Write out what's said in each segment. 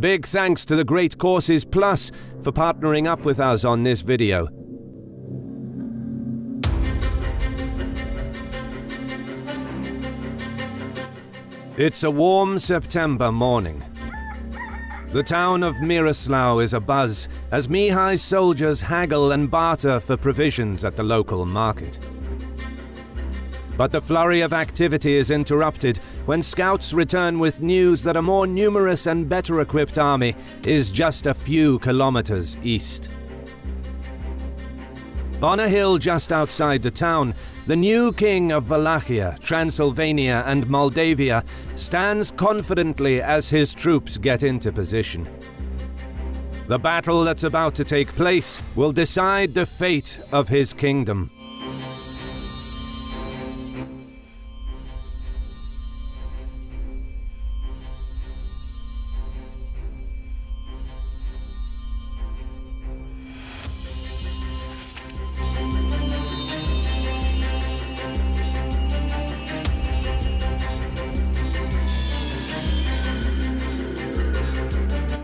Big thanks to the Great Courses Plus for partnering up with us on this video. It's a warm September morning. The town of Miraslau is abuzz as Mihai's soldiers haggle and barter for provisions at the local market. But the flurry of activity is interrupted when scouts return with news that a more numerous and better equipped army is just a few kilometers east. On a hill just outside the town, the new king of Wallachia, Transylvania and Moldavia stands confidently as his troops get into position. The battle that's about to take place will decide the fate of his kingdom.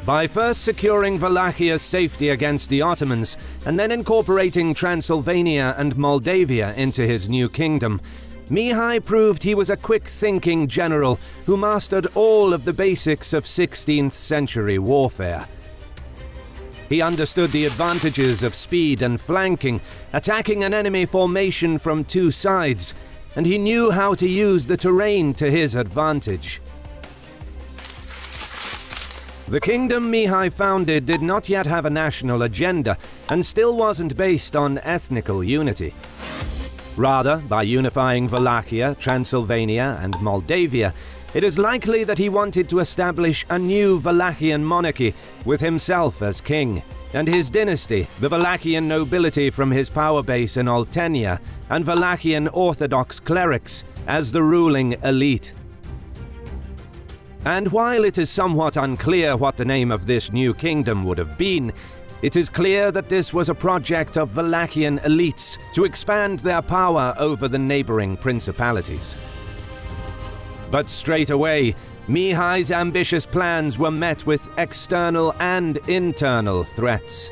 By first securing Wallachia's safety against the Ottomans, and then incorporating Transylvania and Moldavia into his new kingdom, Mihai proved he was a quick-thinking general who mastered all of the basics of 16th-century warfare. He understood the advantages of speed and flanking, attacking an enemy formation from two sides, and he knew how to use the terrain to his advantage. The kingdom Mihai founded did not yet have a national agenda and still wasn't based on ethnical unity. Rather, by unifying Wallachia, Transylvania and Moldavia, it is likely that he wanted to establish a new Wallachian monarchy with himself as king, and his dynasty, the Wallachian nobility from his power base in Oltenia, and Wallachian Orthodox clerics as the ruling elite. And while it is somewhat unclear what the name of this new kingdom would have been, it is clear that this was a project of Wallachian elites to expand their power over the neighboring principalities. But straight away, Mihai's ambitious plans were met with external and internal threats.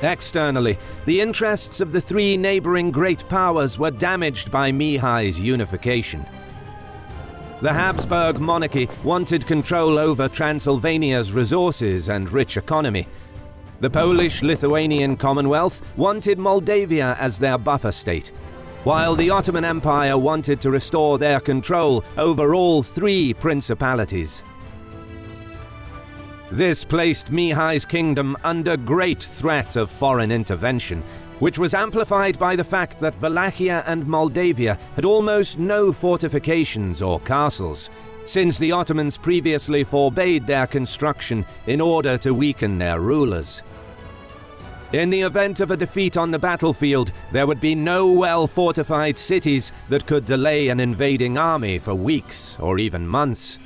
Externally, the interests of the three neighboring great powers were damaged by Mihai's unification. The Habsburg monarchy wanted control over Transylvania's resources and rich economy. The Polish-Lithuanian Commonwealth wanted Moldavia as their buffer state, while the Ottoman Empire wanted to restore their control over all three principalities. This placed Mihai's kingdom under great threat of foreign intervention, which was amplified by the fact that Wallachia and Moldavia had almost no fortifications or castles, since the Ottomans previously forbade their construction in order to weaken their rulers. In the event of a defeat on the battlefield, there would be no well-fortified cities that could delay an invading army for weeks or even months.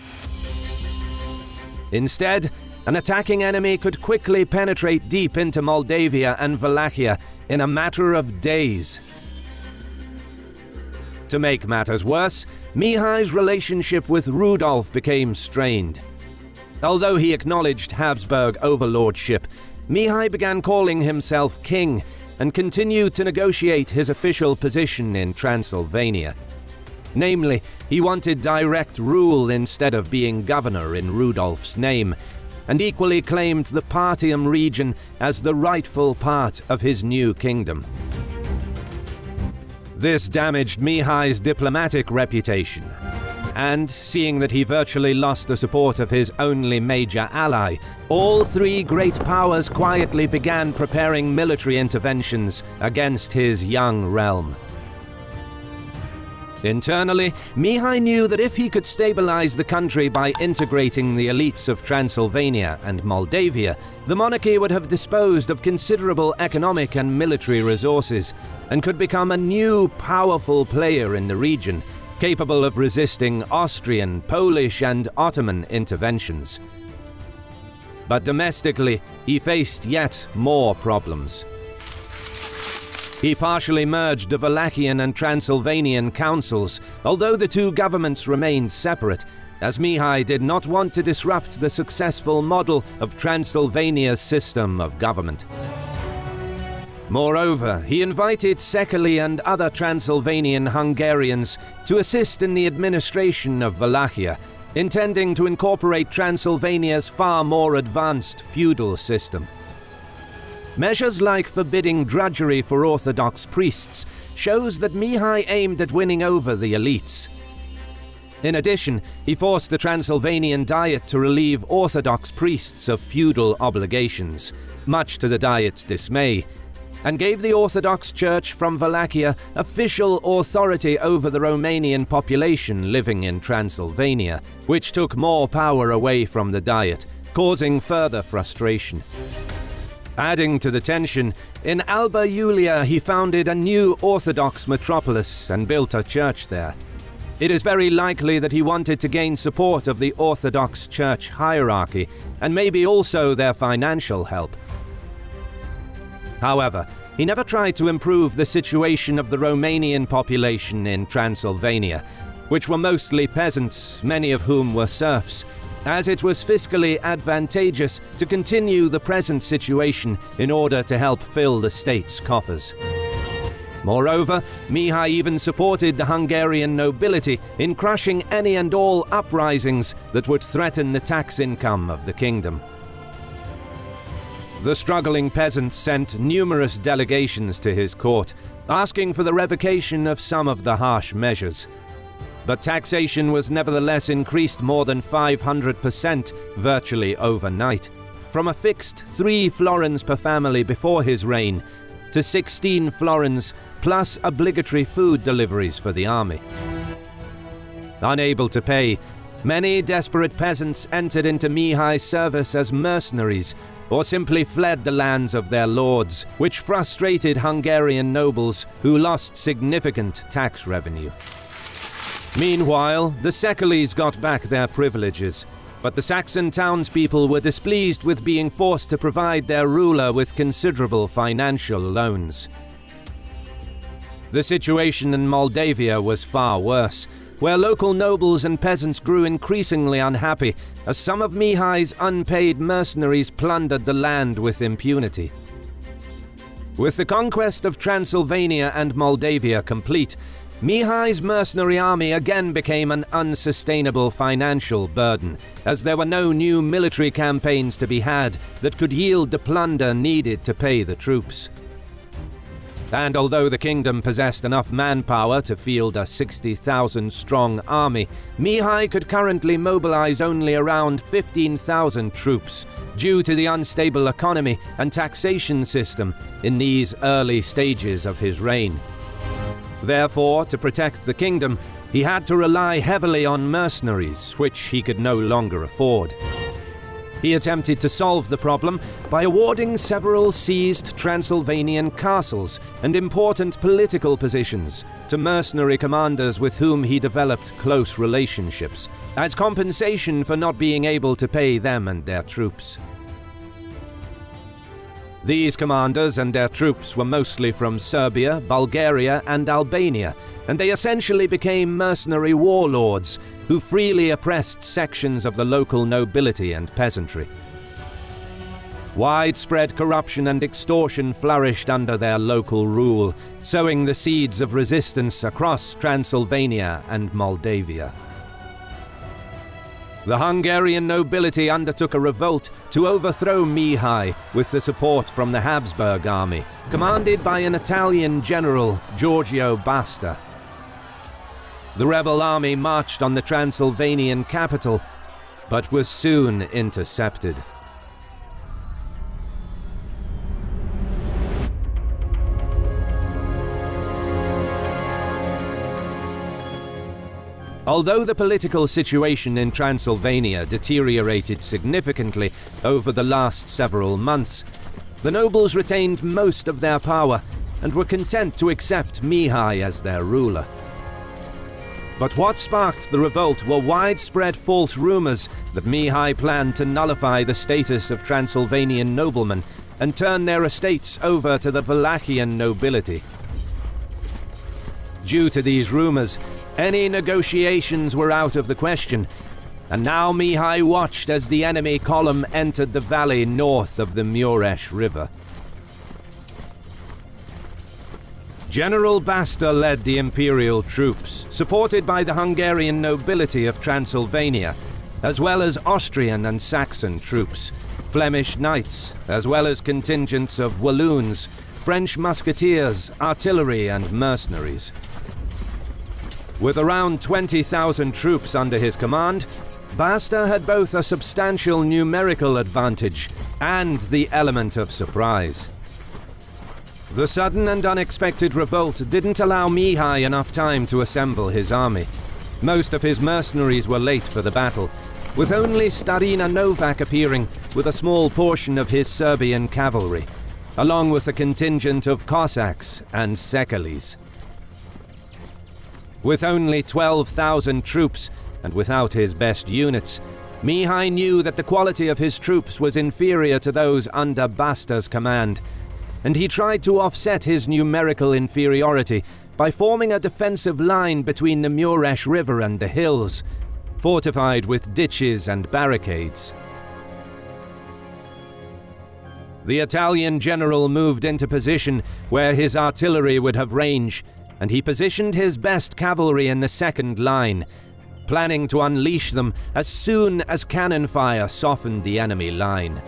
Instead, an attacking enemy could quickly penetrate deep into Moldavia and Wallachia in a matter of days. To make matters worse, Mihai's relationship with Rudolf became strained. Although he acknowledged Habsburg overlordship, Mihai began calling himself king and continued to negotiate his official position in Transylvania. Namely, he wanted direct rule instead of being governor in Rudolf's name, and equally claimed the Partium region as the rightful part of his new kingdom. This damaged Mihai's diplomatic reputation, and seeing that he virtually lost the support of his only major ally, all three great powers quietly began preparing military interventions against his young realm. Internally, Mihai knew that if he could stabilize the country by integrating the elites of Transylvania and Moldavia, the monarchy would have disposed of considerable economic and military resources and could become a new, powerful player in the region, capable of resisting Austrian, Polish, and Ottoman interventions. But domestically, he faced yet more problems. He partially merged the Wallachian and Transylvanian councils, although the two governments remained separate, as Mihai did not want to disrupt the successful model of Transylvania's system of government. Moreover, he invited Székely and other Transylvanian Hungarians to assist in the administration of Wallachia, intending to incorporate Transylvania's far more advanced feudal system. Measures like forbidding drudgery for Orthodox priests shows that Mihai aimed at winning over the elites. In addition, he forced the Transylvanian Diet to relieve Orthodox priests of feudal obligations, much to the Diet's dismay, and gave the Orthodox Church from Wallachia official authority over the Romanian population living in Transylvania, which took more power away from the Diet, causing further frustration. Adding to the tension, in Alba Iulia he founded a new Orthodox metropolis and built a church there. It is very likely that he wanted to gain support of the Orthodox Church hierarchy and maybe also their financial help. However, he never tried to improve the situation of the Romanian population in Transylvania, which were mostly peasants, many of whom were serfs, as it was fiscally advantageous to continue the present situation in order to help fill the state's coffers. Moreover, Mihai even supported the Hungarian nobility in crushing any and all uprisings that would threaten the tax income of the kingdom. The struggling peasants sent numerous delegations to his court, asking for the revocation of some of the harsh measures. But taxation was nevertheless increased more than 500% virtually overnight, from a fixed 3 florins per family before his reign to 16 florins plus obligatory food deliveries for the army. Unable to pay, many desperate peasants entered into Mihai's service as mercenaries or simply fled the lands of their lords, which frustrated Hungarian nobles who lost significant tax revenue. Meanwhile, the Székelys got back their privileges, but the Saxon townspeople were displeased with being forced to provide their ruler with considerable financial loans. The situation in Moldavia was far worse, where local nobles and peasants grew increasingly unhappy as some of Mihai's unpaid mercenaries plundered the land with impunity. With the conquest of Transylvania and Moldavia complete, Mihai's mercenary army again became an unsustainable financial burden, as there were no new military campaigns to be had that could yield the plunder needed to pay the troops. And although the kingdom possessed enough manpower to field a 60,000-strong army, Mihai could currently mobilize only around 15,000 troops, due to the unstable economy and taxation system in these early stages of his reign. Therefore, to protect the kingdom, he had to rely heavily on mercenaries, which he could no longer afford. He attempted to solve the problem by awarding several seized Transylvanian castles and important political positions to mercenary commanders with whom he developed close relationships, as compensation for not being able to pay them and their troops. These commanders and their troops were mostly from Serbia, Bulgaria, and Albania, and they essentially became mercenary warlords who freely oppressed sections of the local nobility and peasantry. Widespread corruption and extortion flourished under their local rule, sowing the seeds of resistance across Transylvania and Moldavia. The Hungarian nobility undertook a revolt to overthrow Mihai with the support from the Habsburg army, commanded by an Italian general, Giorgio Basta. The rebel army marched on the Transylvanian capital, but was soon intercepted. Although the political situation in Transylvania deteriorated significantly over the last several months, the nobles retained most of their power and were content to accept Mihai as their ruler. But what sparked the revolt were widespread false rumors that Mihai planned to nullify the status of Transylvanian noblemen and turn their estates over to the Wallachian nobility. Due to these rumors, any negotiations were out of the question, And now Mihai watched as the enemy column entered the valley north of the Mureș River. General Basta led the imperial troops, supported by the Hungarian nobility of Transylvania, as well as Austrian and Saxon troops, Flemish knights, as well as contingents of Walloons, French musketeers, artillery and mercenaries. With around 20,000 troops under his command, Basta had both a substantial numerical advantage and the element of surprise. The sudden and unexpected revolt didn't allow Mihai enough time to assemble his army. Most of his mercenaries were late for the battle, with only Starina Novak appearing with a small portion of his Serbian cavalry, along with a contingent of Cossacks and Székely's. With only 12,000 troops and without his best units, Mihai knew that the quality of his troops was inferior to those under Basta's command, and he tried to offset his numerical inferiority by forming a defensive line between the Mureș River and the hills, fortified with ditches and barricades. The Italian general moved into position where his artillery would have range, and he positioned his best cavalry in the second line, planning to unleash them as soon as cannon fire softened the enemy line.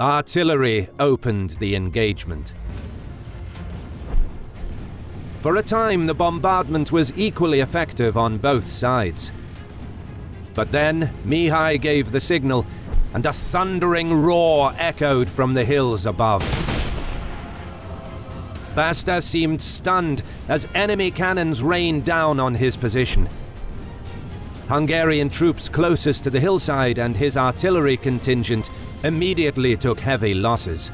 Artillery opened the engagement. For a time, the bombardment was equally effective on both sides. But then, Mihai gave the signal, and a thundering roar echoed from the hills above. Basta seemed stunned as enemy cannons rained down on his position. Hungarian troops closest to the hillside and his artillery contingent immediately took heavy losses.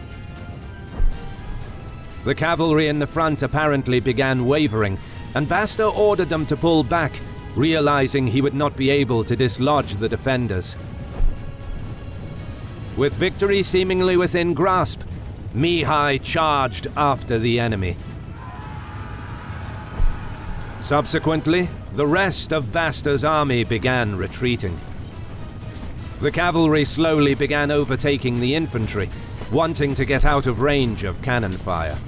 The cavalry in the front apparently began wavering, and Basta ordered them to pull back, realizing he would not be able to dislodge the defenders. With victory seemingly within grasp, Mihai charged after the enemy. Subsequently, the rest of Basta's army began retreating. The cavalry slowly began overtaking the infantry, wanting to get out of range of cannon fire.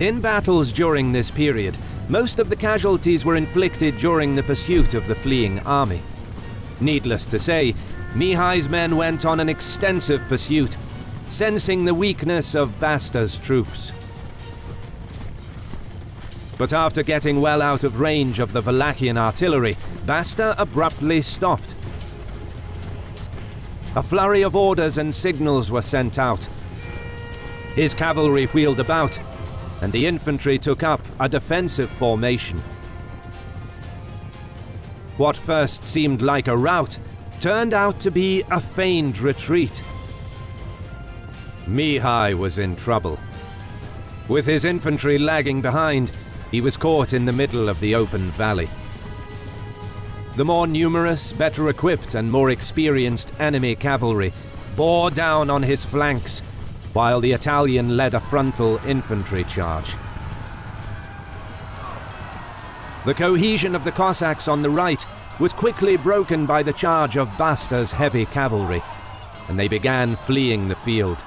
In battles during this period, most of the casualties were inflicted during the pursuit of the fleeing army. Needless to say, Mihai's men went on an extensive pursuit, sensing the weakness of Basta's troops. But after getting well out of range of the Wallachian artillery, Basta abruptly stopped. A flurry of orders and signals were sent out. His cavalry wheeled about, and the infantry took up a defensive formation. What first seemed like a rout turned out to be a feigned retreat. Mihai was in trouble. With his infantry lagging behind, he was caught in the middle of the open valley. The more numerous, better equipped, and more experienced enemy cavalry bore down on his flanks, while the Italian led a frontal infantry charge. The cohesion of the Cossacks on the right was quickly broken by the charge of Basta's heavy cavalry, and they began fleeing the field.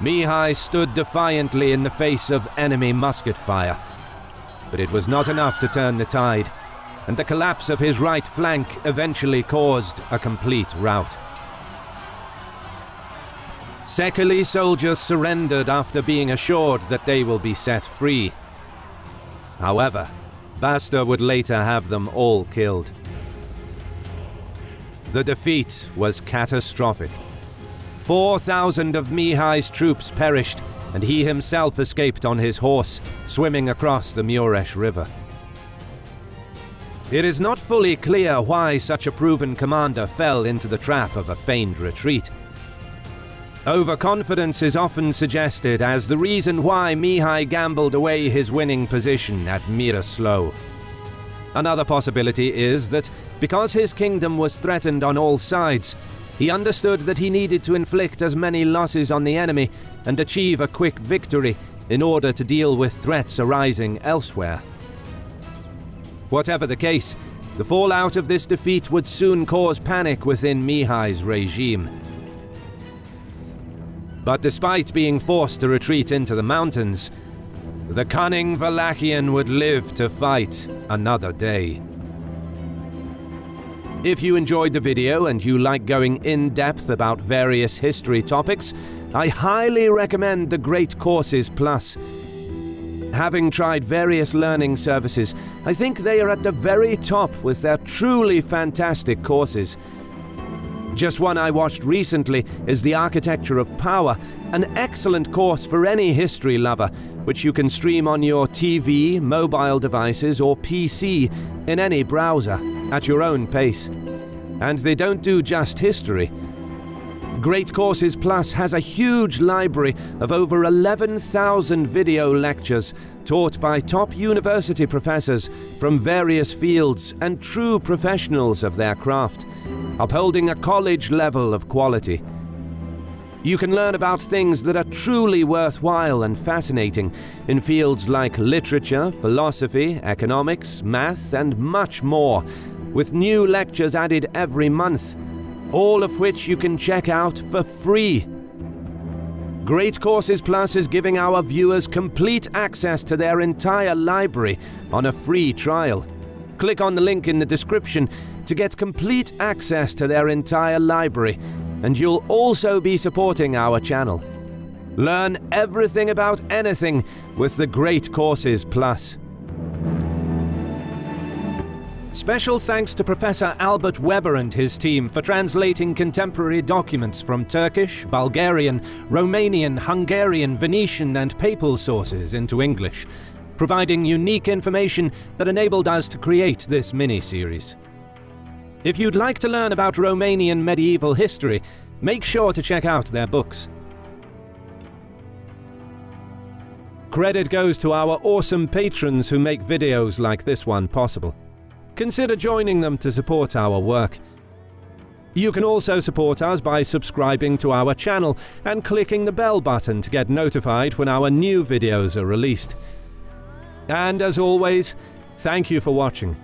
Mihai stood defiantly in the face of enemy musket fire, but it was not enough to turn the tide, and the collapse of his right flank eventually caused a complete rout. Székely soldiers surrendered after being assured that they will be set free. However, Basta would later have them all killed. The defeat was catastrophic. 4,000 of Mihai's troops perished, and he himself escaped on his horse, swimming across the Mureș River. It is not fully clear why such a proven commander fell into the trap of a feigned retreat. Overconfidence is often suggested as the reason why Mihai gambled away his winning position at Miraslau. Another possibility is that, because his kingdom was threatened on all sides, he understood that he needed to inflict as many losses on the enemy and achieve a quick victory in order to deal with threats arising elsewhere. Whatever the case, the fallout of this defeat would soon cause panic within Mihai's regime. But despite being forced to retreat into the mountains, the cunning Wallachian would live to fight another day. If you enjoyed the video and you like going in-depth about various history topics, I highly recommend the Great Courses Plus. Having tried various learning services, I think they are at the very top with their truly fantastic courses. Just one I watched recently is The Architecture of Power, an excellent course for any history lover, which you can stream on your TV, mobile devices or PC in any browser, at your own pace. And they don't do just history. Great Courses Plus has a huge library of over 11,000 video lectures taught by top university professors from various fields and true professionals of their craft, upholding a college level of quality. You can learn about things that are truly worthwhile and fascinating in fields like literature, philosophy, economics, math, and much more, with new lectures added every month, all of which you can check out for free. Great Courses Plus is giving our viewers complete access to their entire library on a free trial. Click on the link in the description to get complete access to their entire library, and you'll also be supporting our channel. Learn everything about anything with the Great Courses Plus. Special thanks to Professor Albert Weber and his team for translating contemporary documents from Turkish, Bulgarian, Romanian, Hungarian, Venetian and Papal sources into English, providing unique information that enabled us to create this mini-series. If you'd like to learn about Romanian medieval history, make sure to check out their books. Credit goes to our awesome patrons who make videos like this one possible. Consider joining them to support our work. You can also support us by subscribing to our channel and clicking the bell button to get notified when our new videos are released. And as always, thank you for watching.